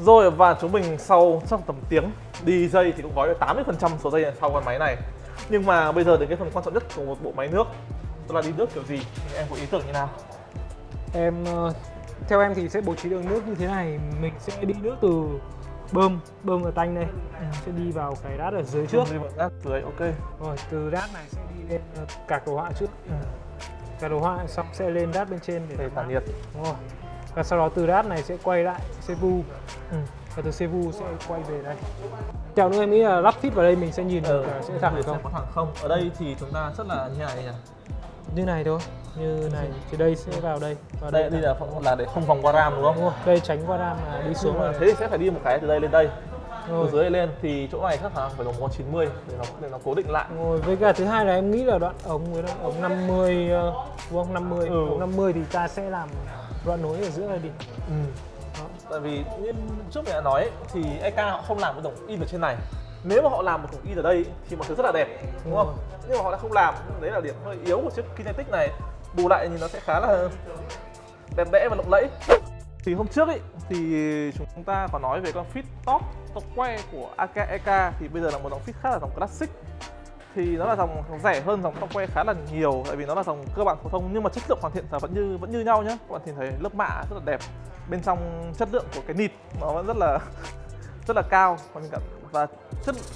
Rồi, và chúng mình sau trong tầm tiếng đi dây thì cũng gói được 80% số dây sau con máy này. Nhưng mà bây giờ đến cái phần quan trọng nhất của một bộ máy nước, đó là đi nước kiểu gì, em có ý tưởng như nào? Theo em thì sẽ bố trí đường nước như thế này. Mình sẽ đi nước từ bơm ở tanh đây, sẽ đi vào cái đát ở dưới trước. Đát dưới, ok. Rồi từ đát này sẽ đi lên cạc đồ họa trước, cạc đồ họa xong sẽ lên đát bên trên để tản nhiệt. Đúng rồi. Và sau đó từ đát này sẽ quay lại CPU, và từ CPU sẽ quay về đây. Theo nữa em nghĩ là lắp fit vào đây mình sẽ nhìn được sẽ thẳng hay không. Thẳng không. Ở đây thì chúng ta rất là như này nhỉ? Như này thôi, như này thì đây sẽ vào đây. Và đây đi là không là để không vòng qua RAM đúng không? Đúng, đây tránh qua RAM là đi xuống là thế thì sẽ phải đi một cái từ đây lên đây. Rồi. Từ dưới đây lên thì chỗ này chắc là phải đồng hồ 90 để nó cố định lại. Rồi, với cả thứ hai là em nghĩ là đoạn ống với đoạn ống 50 đúng không? 50, ống 50 thì ta sẽ làm đoạn nối ở giữa này đi. Tại vì như trước mình đã nói ấy, thì EK họ không làm cái cổng in ở trên này. Nếu mà họ làm một cổng in ở đây thì mọi thứ rất là đẹp, đúng không? Nhưng mà họ đã không làm, đấy là điểm hơi yếu của chiếc Kinetic này. Bù lại thì nó sẽ khá là đẹp đẽ và lộng lẫy. Thì hôm trước ấy, thì chúng ta có nói về con fit top que của EK. Thì bây giờ là một dòng fit khác là dòng classic. Thì nó là dòng rẻ hơn dòng top que khá là nhiều. Tại vì nó là dòng cơ bản phổ thông nhưng mà chất lượng hoàn thiện là vẫn như nhau nhé. Các bạn nhìn thấy lớp mạ rất là đẹp. Bên trong chất lượng của cái nịt nó vẫn rất là cao. Và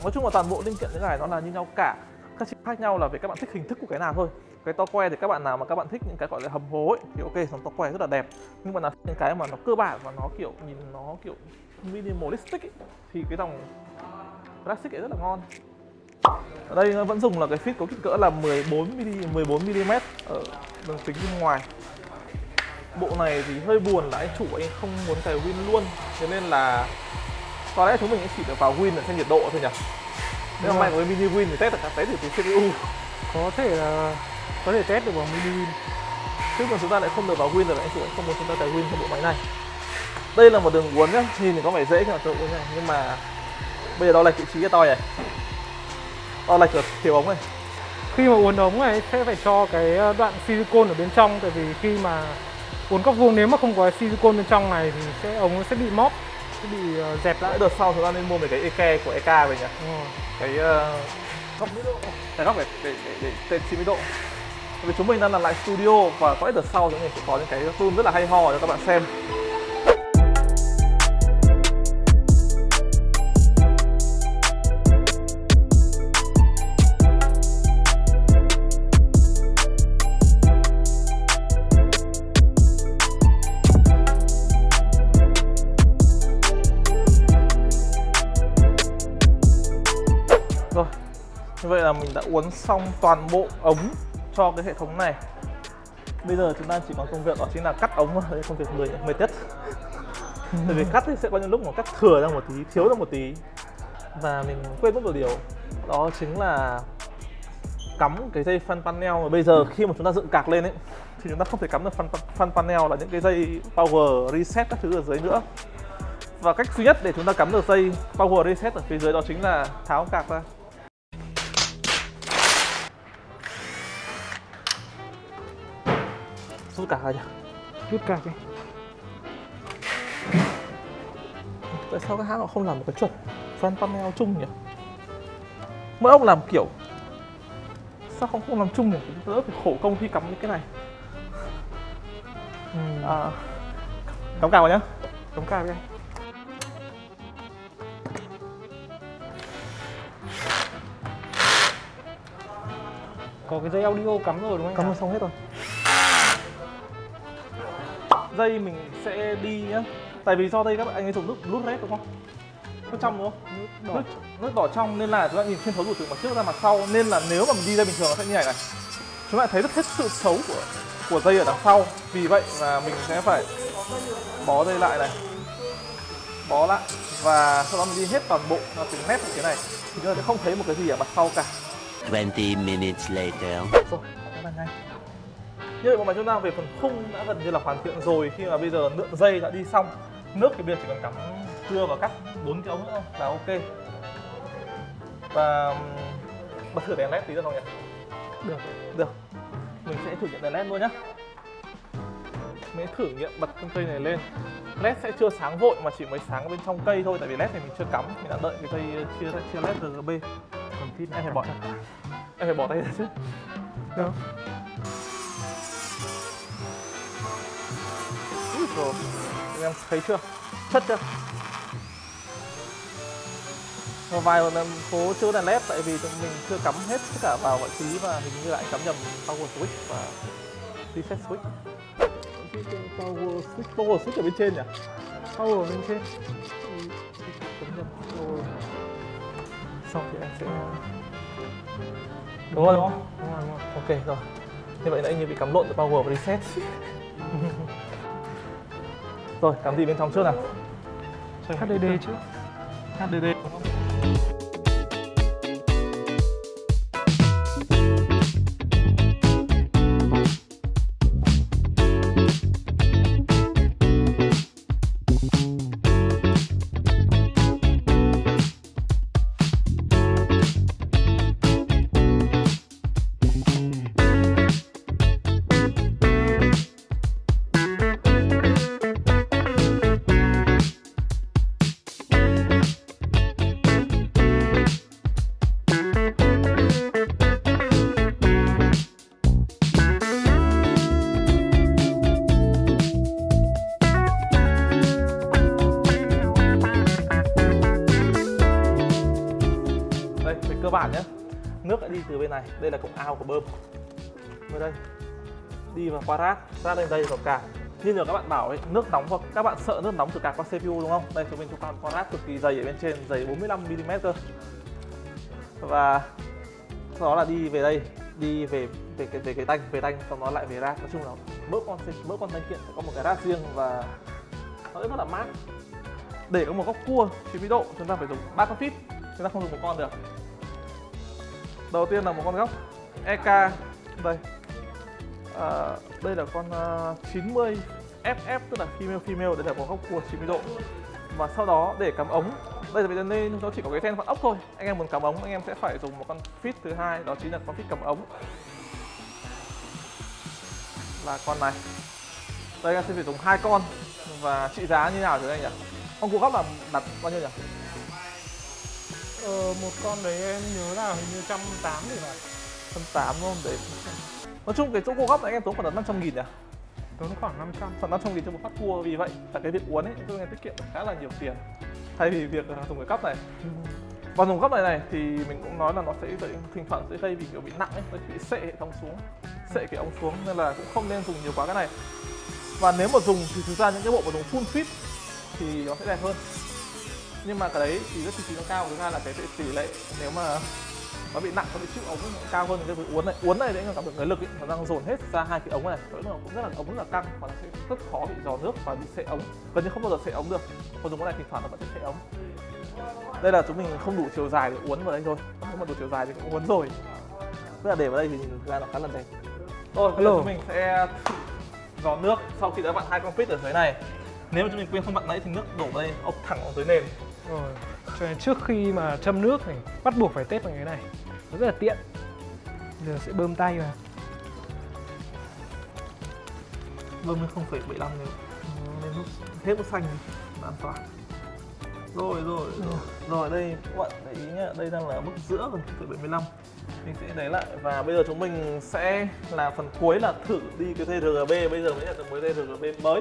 nói chung là toàn bộ linh kiện cái này nó là như nhau cả. Các chip khác nhau là về các bạn thích hình thức của cái nào thôi. Cái to que thì các bạn nào mà các bạn thích những cái gọi là hầm hố ấy, thì ok, dòng to que rất là đẹp. Nhưng mà nào những cái mà nó cơ bản và nó kiểu nhìn nó kiểu minimalistic ấy, thì cái dòng classic ấy rất là ngon. Ở đây nó vẫn dùng là cái fit có kích cỡ là 14mm ở đường kính bên ngoài. Bộ này thì hơi buồn là anh chủ anh không muốn cài win luôn, thế nên là có lẽ chúng mình chỉ được vào win để xem nhiệt độ thôi nhỉ. Nếu mà mày với mini win thì test được cái CPU có thể test được vào mini win, chứ còn chúng ta lại không được vào win rồi, anh chủ không muốn chúng ta cài win cho bộ máy này. Đây là một đường uốn nhá, nhìn thì có vẻ dễ khi mà tôi uốn này, nhưng mà bây giờ đo lệch vị trí cái to này, đo lệch được thiếu ống này. Khi mà uốn ống này sẽ phải cho cái đoạn silicon ở bên trong, tại vì khi mà uốn góc vuông nếu mà không có silicon bên trong này thì ống sẽ bị móp, sẽ bị dẹp lại. Đợt sau chúng ta nên mua về cái eke của EK về nhỉ, cái góc 90 độ, cái góc để 90 độ. Vì chúng mình đang làm lại studio và có đợt sau chúng mình sẽ có những cái zoom rất là hay ho cho các bạn xem. Vậy là mình đã uốn xong toàn bộ ống cho cái hệ thống này. Bây giờ chúng ta chỉ còn công việc đó chính là cắt ống thôi, công việc người mệt nhất. Bởi vì cắt thì sẽ có những lúc mà cắt thừa ra một tí, thiếu ra một tí. Và mình quên mất một điều, đó chính là cắm cái dây fan panel. Và bây giờ khi mà chúng ta dựng cạc lên ấy, thì chúng ta không thể cắm được fan panel là những cái dây power reset các thứ ở dưới nữa. Và cách duy nhất để chúng ta cắm được dây power reset ở phía dưới đó chính là tháo cạc ra. Rút cạc ra nhỉ? Rút cạc đi. Tại sao các hãng họ không làm một cái chuẩn fan panel chung nhỉ? Mỗi ông làm kiểu. Sao không làm chung nhỉ? Đỡ phải khổ công khi cắm những cái này. Cắm cạc vào nhá. Cắm cạc đi. Có cái dây audio cắm rồi đúng không? Cắm rồi, xong hết rồi. Dây mình sẽ đi nhá. Tại vì do đây các bạn anh ấy dùng nút red đúng không? Nước trong đúng không? Nước đỏ trong nên là chúng ta nhìn xuyên thấu đủ từ mặt trước ra mặt sau, nên là nếu mà mình đi dây bình thường nó sẽ như này này. Chúng ta thấy rất hết sự xấu của dây ở đằng sau. Vì vậy là mình sẽ phải bó dây lại này. Bó lại và sau đó mình đi hết toàn bộ nó từng mét như thế này. Thì chúng ta sẽ không thấy một cái gì ở mặt sau cả. 20 minutes later. Rồi, các bạn ngay. Như vậy bộ máy chúng ta về phần khung đã gần như là hoàn thiện rồi, khi mà bây giờ lượng dây đã đi xong, nước thì bây giờ chỉ cần cắm cưa và cắt 4 cái ống nữa là ok. Và bật thử đèn led tí được không nhỉ? Được, mình sẽ thử đèn led luôn nhá. mới thử nghiệm bật con cây này lên. LED sẽ chưa sáng vội mà chỉ mới sáng bên trong cây thôi, tại vì LED này mình chưa cắm, mình đã đợi cái cây chia LED RGB. Còn thì em phải bỏ tay ra chứ. Được. Rồi, em thấy chưa? Chất chưa? Và vài lần cố chữa đèn LED tại vì mình chưa cắm hết tất cả vào mọi thứ và hình như lại cắm nhầm power switch và reset switch. Power switch ở bên trên nhỉ? Power ở bên trên. Cắm nhầm power. Xong thì em sẽ... Đúng rồi đúng không? Đúng rồi. Ok rồi. Như vậy nãy như bị cắm lộn từ power và reset. Rồi, cắm gì bên trong trước nào? HDD trước. HDD đúng không? Cơ bản nhé, nước đã đi từ bên này, đây là cổng ao của bơm, ở đây đi vào qua rác, ra lên đây vào cạc. Như là các bạn bảo ấy, nước nóng và các bạn sợ nước nóng từ cạc qua CPU đúng không? Đây, bên trong qua rác cực kỳ dày ở bên trên, dày 45mm cơ. Và sau đó là đi về đây, đi về cái tanh, xong nó lại về rác. Nói chung là mỗi con linh kiện sẽ có một cái rác riêng và nó rất là mát. Để có một góc cua chế độ, chúng ta phải dùng 3 con phít, chúng ta không dùng một con được. Đầu tiên là một con góc EK đây, đây là con 90FF, tức là female, đây là một góc cua 90 độ. Và sau đó để cắm ống, đây là nên nó chỉ có cái then vặn ốc thôi. Anh em muốn cắm ống, anh em sẽ phải dùng một con feed thứ hai, đó chính là con feed cắm ống là con này. Đây anh em sẽ phải dùng 2 con và trị giá như nào thì anh nhỉ? Con cua góc là đặt bao nhiêu nhỉ? Một con đấy em nhớ là hình như 180 thì phải. 180 luôn đấy. Nói chung cái chỗ cua góc này anh em tốn khoảng 500.000 nhỉ? Tốn khoảng 500, khoảng 500.000 cho một phát cua, vì vậy là cái việc uốn ấy tôi nghe tiết kiệm khá là nhiều tiền thay vì việc dùng cái cắp này. Và dùng cắp này thì mình cũng nói là nó sẽ thỉnh thoảng sẽ gây vì kiểu bị nặng ấy, nó bị sệ hệ thống xuống, sệ cái ống xuống, nên là cũng không nên dùng nhiều quá cái này. Và nếu mà dùng thì thực ra những cái bộ mà dùng full fit thì nó sẽ đẹp hơn. Nhưng mà cái đấy thì rất chi phí nó cao, thứ hai là cái tỷ lệ nếu mà nó bị nặng, nó bị chịu ống nó cao hơn cái uốn này. Uốn này đấy là cảm được cái lực ấy, nó đang dồn hết ra hai cái ống này, nó cũng rất là ống rất là căng và nó sẽ rất khó bị dò nước và bị sệ ống, gần như không bao giờ sệ ống được. Còn dùng cái này thì thoảng nó vẫn sẽ sệ ống. Đây là chúng mình không đủ chiều dài để uốn vào đây thôi, nếu mà đủ chiều dài thì cũng uốn rồi. Tức là để vào đây thì nhìn ra nó khá là đẹp. Rồi bây giờ chúng mình sẽ dò nước sau khi đã vặn 2 con feed ở dưới này. Nếu mà chúng mình quên không vặn nãy thì nước đổ vào đây, ốc thẳng vào dưới nền. Rồi, cho nên trước khi mà châm nước này bắt buộc phải test bằng cái này, nó rất là tiện. Giờ sẽ bơm tay vào, bơm lên 0,75 lên lúc hết bút xanh là an toàn. Rồi đây các bạn để ý nhá, đây đang là mức giữa rồi, 0,75 mình sẽ lấy lại. Và bây giờ chúng mình sẽ là phần cuối là thử đi cái TRGB. Bây giờ mới là cái TRGB mới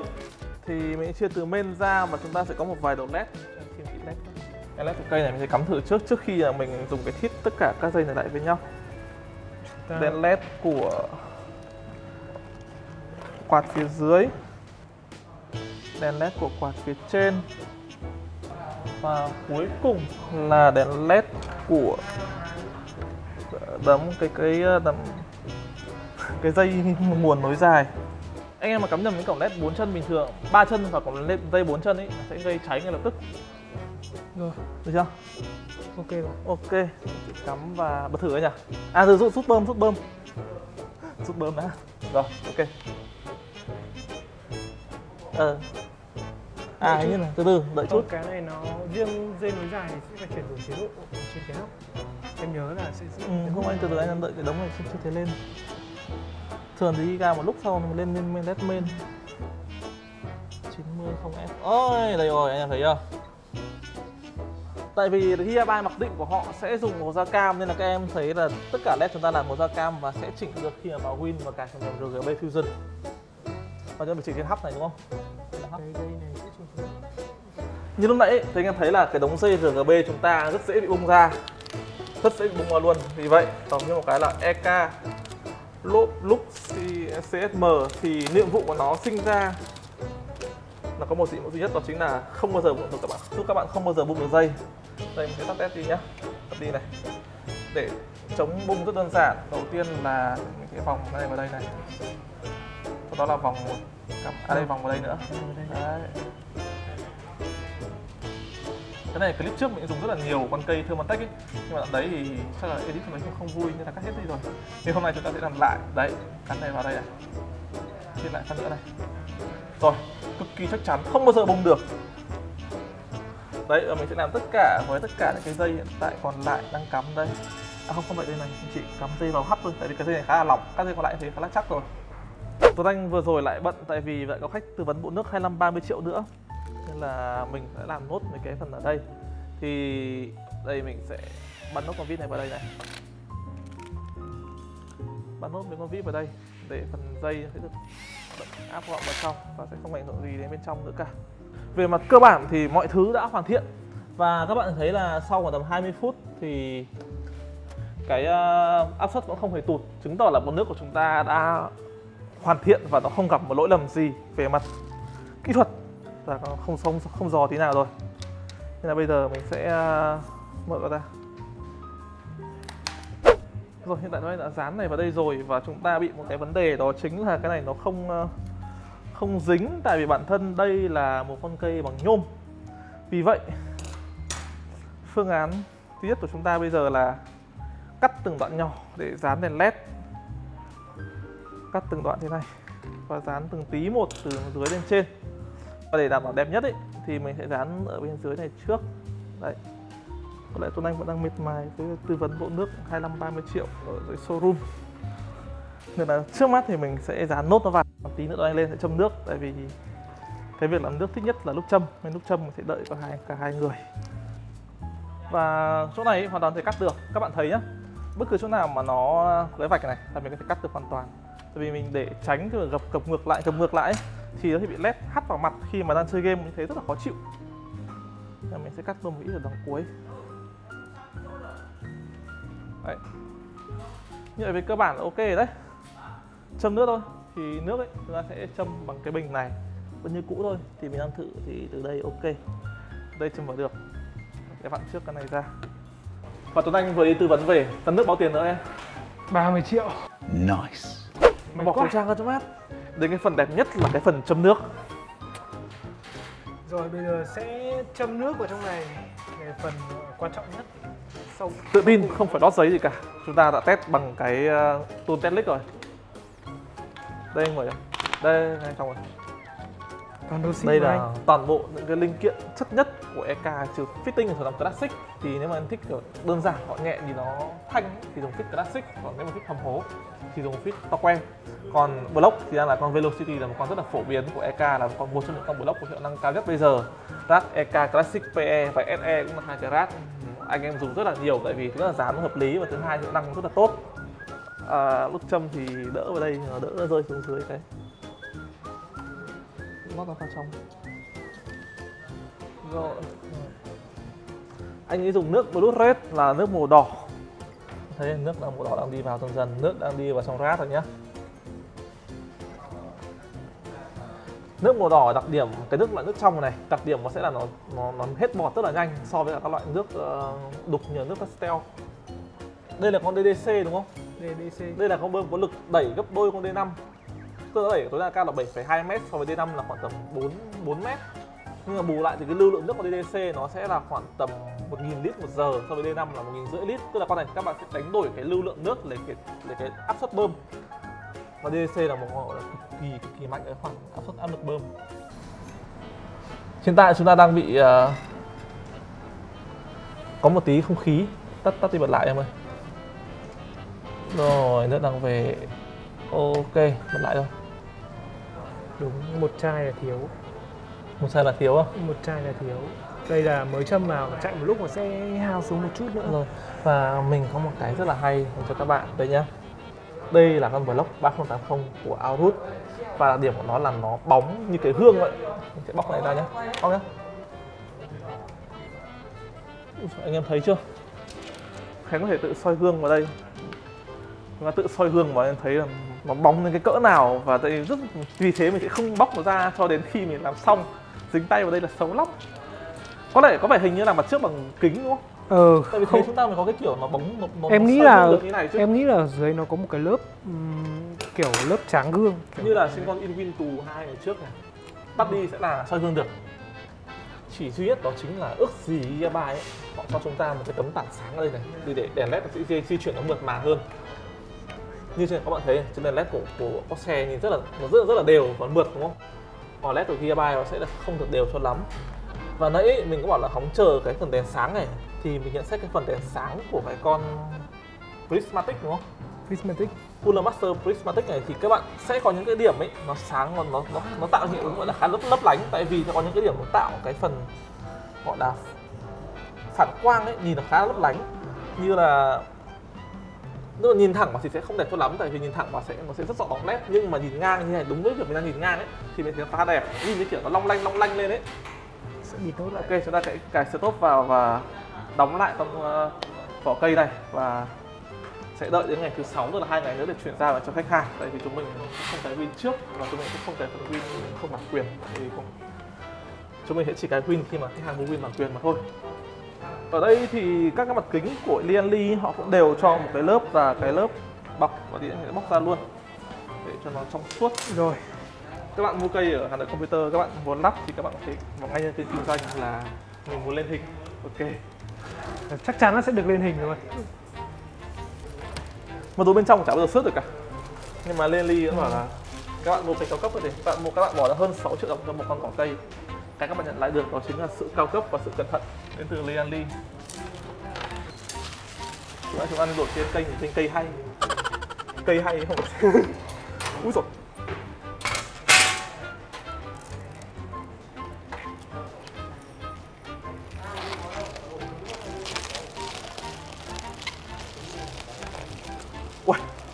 thì mình chia từ main ra và chúng ta sẽ có một vài đầu LED. LED của cây này mình sẽ cắm thử trước khi là mình dùng cái thít tất cả các dây này lại với nhau. Đèn LED của quạt phía dưới, đèn LED của quạt phía trên và cuối cùng là đèn LED của cái dây nguồn nối dài. Anh em mà cắm nhầm những cổng LED 4 chân bình thường, 3 chân và cổng LED dây 4 chân ấy sẽ gây cháy ngay lập tức. Rồi, được chưa? Ok rồi. Ok. Cắm và bật thử ấy nhỉ? À rồi, rút bơm. Rút bơm đã. Rồi, ok. À như này, từ từ, đợi chút. Cái này nó riêng dây nối dài thì sẽ phải chuyển đổi chế độ trên cái hốc. Em nhớ là sẽ không, anh từ từ anh đang đợi cái đống này chưa thế lên. Thường thì đi ra một lúc sau mình lên main LED main. 90 không em. Ôi, đây rồi, anh em thấy chưa? Tại vì HIA 3 mặc định của họ sẽ dùng màu da cam nên là các em thấy là tất cả LED chúng ta làm màu da cam và sẽ chỉnh được khi vào Win và cả sản phẩm RGB Fusion. Và cho mình chỉnh trên hub này đúng không? Như lúc nãy thì anh em thấy là cái đống dây RGB chúng ta rất dễ bị bung ra, rất dễ bị bung ra luôn. Vì vậy tổng như một cái là EK Lux CSM thì nhiệm vụ của nó sinh ra là có một nhiệm vụ duy nhất, đó chính là không bao giờ bung được các bạn, giúp các bạn không bao giờ bung được dây. Đây mình sẽ tắt test đi nhá, tắt đi này. Để chống bung rất đơn giản, đầu tiên là mình sẽ vòng này vào đây này, sau đó là vòng đây vòng vào đây nữa. Đấy. Cái này clip trước mình dùng rất là nhiều con cây Thermaltech ấy, nhưng mà đoạn đấy thì chắc là edit cho mình không vui nên là cắt hết đi rồi. Thì hôm nay chúng ta sẽ làm lại, đấy, cắt này vào đây này, viết lại phát nữa này. Rồi, cực kỳ chắc chắn, không bao giờ bung được. Đấy, mình sẽ làm tất cả với tất cả những cái dây hiện tại còn lại đang cắm đây. À không, không phải đây này, mình chỉ cắm dây vào hấp thôi, tại vì cái dây này khá là lỏng, các dây còn lại thì khá là chắc rồi. Tuấn Anh vừa rồi lại bận tại vì lại có khách tư vấn bộ nước 25-30 triệu nữa, nên là mình sẽ làm nốt mấy cái phần ở đây. Thì đây mình sẽ bắn nốt con vít này vào đây này, bắn nốt mấy con vít vào đây để phần dây sẽ được áp gọn vào trong và sẽ không ảnh hưởng gì đến bên trong nữa cả. Về mặt cơ bản thì mọi thứ đã hoàn thiện và các bạn thấy là sau khoảng tầm 20 phút thì cái áp suất vẫn không hề tụt, chứng tỏ là bộ nước của chúng ta đã hoàn thiện và nó không gặp một lỗi lầm gì về mặt kỹ thuật, là không dò tí nào rồi. Nên là bây giờ mình sẽ mở nó ra. Rồi, hiện tại nó đã dán này vào đây rồi và chúng ta bị một cái vấn đề, đó chính là cái này nó không dính, tại vì bản thân đây là một con cây bằng nhôm. Vì vậy phương án duy nhất của chúng ta bây giờ là cắt từng đoạn nhỏ để dán đèn LED, cắt từng đoạn thế này và dán từng tí một từ dưới lên trên. Và để đảm bảo đẹp nhất ấy, thì mình sẽ dán ở bên dưới này trước. Đấy. Có lẽ Tuấn Anh vẫn đang mệt mài với tư vấn bộ nước 25-30 triệu ở dưới showroom, nên là trước mắt thì mình sẽ dán nốt nó vào. Tí nữa Tuấn Anh lên sẽ châm nước, tại vì cái việc làm nước thích nhất là lúc châm, nên lúc châm mình sẽ đợi cả hai người. Và chỗ này hoàn toàn thể cắt được, các bạn thấy nhá, bất cứ chỗ nào mà nó cái vạch này là mình có thể cắt được hoàn toàn. Tại vì mình để tránh cái gập ngược lại thì nó sẽ bị lép hắt vào mặt khi mà đang chơi game, như thế rất là khó chịu. Nên mình sẽ cắt luôn một ít ở đằng cuối. Đấy. Như vậy về cơ bản là ok đấy. Châm nước thôi, thì nước ấy chúng ta sẽ châm bằng cái bình này vẫn như cũ thôi. Thì mình đang thử thì từ đây ok, từ đây châm vào được. Để vặn trước cái này ra. Và Tuấn Anh vừa đi tư vấn về tấn nước báo tiền nữa em. 30 triệu. Nice. Mày bỏ khẩu trang ra cho mát. Đến cái phần đẹp nhất là cái phần châm nước. Rồi bây giờ sẽ châm nước vào trong này, cái phần quan trọng nhất. Sâu. Tự tin, không phải đót giấy gì cả. Chúng ta đã test bằng cái tool test lick rồi. Đây anh mở cho. Đây, này xong rồi. Đây là anh. Toàn bộ những cái linh kiện chất nhất của EK, trừ fitting thì làm classic. Thì nếu mà em thích kiểu đơn giản, gọn nhẹ thì nó thanh thì dùng fit classic, còn nếu mà thích hầm hố thì dùng fit Torque. Còn Block thì đang là con Velocity, là một con rất là phổ biến của EK, là một trong những con Block có hiệu năng cao nhất bây giờ. Rad EK Classic PE và SE cũng là hai cái rad anh em dùng rất là nhiều, tại vì thứ nhất là dán hợp lý và thứ hai hiệu năng rất là tốt. Lúc châm thì đỡ vào đây, đỡ rơi xuống dưới cái. Nó vào trong. Rồi. Anh ấy dùng nước Blood Red là nước màu đỏ. Thấy nước là màu đỏ đang đi vào dần dần, nước đang đi vào trong rát rồi nhá. Nước màu đỏ đặc điểm cái nước loại nước trong này, đặc điểm nó sẽ là nó hết bọt rất là nhanh so với các loại nước đục như nước pastel. Đây là con DDC đúng không? DDC. Đây là con bơm có lực đẩy gấp đôi con D5. Tôi đã đẩy tối đa cao là 7,2 m, so với D5 là khoảng tầm 4 m. Nhưng mà bù lại thì cái lưu lượng nước của DDC nó sẽ là khoảng tầm 1000 lít một giờ, so với D5 là 1500 lít. Tức là con này các bạn sẽ đánh đổi cái lưu lượng nước lấy cái áp suất bơm. Và DDC là một con cực kỳ mạnh ở khoảng áp suất áp lực bơm. Hiện tại chúng ta đang bị có một tí không khí, tắt đi bật lại em ơi. Rồi, nước đang về. Ok, bật lại thôi. Đúng, một chai là thiếu. Một chai là thiếu không? Một chai là thiếu. Đây là mới châm vào, chạy một lúc mà sẽ hao xuống một chút nữa rồi. Và mình có một cái rất là hay cho các bạn đây nhá. Đây là con Block 3080 của Aorus. Và đặc điểm của nó là nó bóng như cái hương vậy. Mình sẽ bóc này ra nhá. Bóc nhá. Anh em thấy chưa? Khánh có thể tự soi gương vào đây. Nó tự soi gương vào, em thấy là nó bóng lên cái cỡ nào. Và rất vì thế mình sẽ không bóc nó ra cho đến khi mình làm xong. Dính tay vào đây là xấu lắm. Có vẻ hình như là mặt trước bằng kính đúng không? Tại vì không, chúng ta mới có cái kiểu nó bóng nó em nghĩ là này chứ. Em nghĩ là dưới nó có một cái lớp kiểu lớp tráng gương kiểu như là trên con Inwin Tù 2 ngày trước này, tắt đi sẽ là soi gương được. Chỉ duy nhất đó chính là ước gì bài ấy họ cho chúng ta một cái tấm tản sáng ở đây này, thì để đèn led nó sẽ di chuyển nó mượt mà hơn. Như thế các bạn thấy trên đèn led của Corsair nhìn rất là đều và mượt đúng không? Còn led của Gigabyte nó sẽ không được đều cho lắm. Và nãy mình cũng bảo là hóng chờ cái phần đèn sáng này, thì mình nhận xét cái phần đèn sáng của cái con Prismatic đúng không? Prismatic Cooler Master Prismatic này thì các bạn sẽ có những cái điểm ấy nó sáng và nó tạo hiệu ứng gọi là khá lấp lánh, tại vì nó có những cái điểm nó tạo cái phần gọi là phản quang ấy, nhìn nó khá lấp lánh. Như là nếu mà nhìn thẳng vào thì sẽ không đẹp cho lắm, tại vì nhìn thẳng vào nó sẽ rất rõ bóng led, nhưng mà nhìn ngang như này đúng với việc mình đang nhìn ngang ấy thì mình thấy nó khá đẹp, nhìn cái kiểu nó long lanh lên ấy. Ok, chúng ta sẽ cài stop vào và đóng lại trong vỏ cây này, và sẽ đợi đến ngày thứ 6 tức là 2 ngày nữa để chuyển ra và cho khách hàng. Tại vì chúng mình không cái win trước và chúng mình cũng không cái phần win không bản quyền, thì chúng mình sẽ chỉ cái win khi mà khách hàng muốn win bản quyền mà thôi. Ở đây thì các cái mặt kính của Lienly họ cũng đều cho một cái lớp là cái lớp bọc, và thì sẽ bóc ra luôn để cho nó trong suốt. Rồi các bạn mua cây ở Hanoi Computer, các bạn muốn lắp thì các bạn thấy ngay trên kinh doanh là mình muốn lên hình. Ok, chắc chắn nó sẽ được lên hình rồi. Mà đồ bên trong chả bao giờ xước được cả. Nhưng mà Lienly cũng bảo là các bạn mua cây cao cấp rồi thì các bạn bỏ ra hơn 6 triệu đồng cho một con cỏ cây. Cái các bạn nhận lại được đó chính là sự cao cấp và sự cẩn thận đến từ Lienly. Chúng ta nên đổ trên kênh thì trên cây hay. Cây hay không phải. Úi dồi.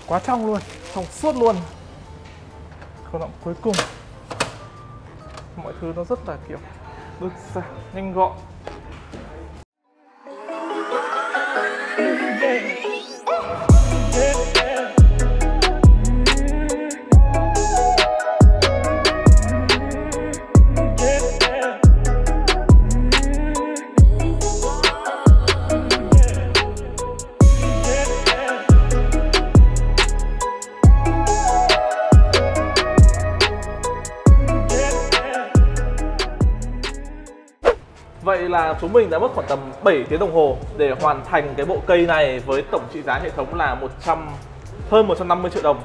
Quá trong luôn, trong suốt luôn. Khâu động cuối cùng. Mọi thứ nó rất là kiểu đơn giản, nhanh gọn. Vậy là chúng mình đã mất khoảng tầm 7 tiếng đồng hồ để hoàn thành cái bộ cây này với tổng trị giá hệ thống là hơn 150 triệu đồng.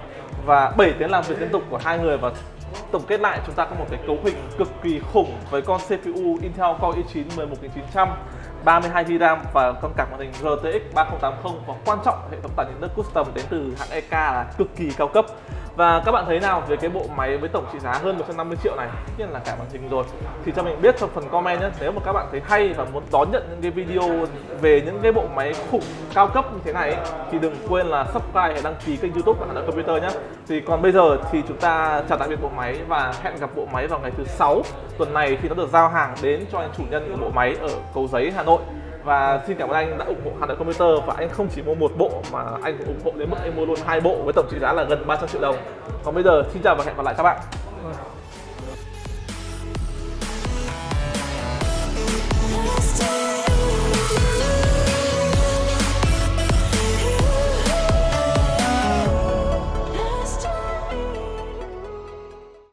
Và 7 tiếng làm việc liên tục của hai người, và tổng kết lại chúng ta có một cái cấu hình cực kỳ khủng với con CPU Intel Core i9-11900, 32GB RAM và con card màn hình RTX 3080, và quan trọng hệ thống tản nhiệt nước custom đến từ hãng EK là cực kỳ cao cấp. Và các bạn thấy nào về cái bộ máy với tổng trị giá hơn 150 triệu này, tất nhiên là cả màn hình rồi, thì cho mình biết trong phần comment nhé. Nếu mà các bạn thấy hay và muốn đón nhận những cái video về những cái bộ máy khủng cao cấp như thế này ấy, thì đừng quên là subscribe hay đăng ký kênh YouTube của Hanoi Computer nhé. Thì còn bây giờ thì chúng ta chào tạm biệt bộ máy và hẹn gặp bộ máy vào ngày thứ 6 tuần này khi nó được giao hàng đến cho anh chủ nhân của bộ máy ở Cầu Giấy, Hà Nội. Và xin cảm ơn anh đã ủng hộ Hanoi Computer, và anh không chỉ mua một bộ mà anh cũng ủng hộ đến mức anh mua luôn 2 bộ với tổng trị giá là gần 300 triệu đồng. Còn bây giờ xin chào và hẹn gặp lại các bạn.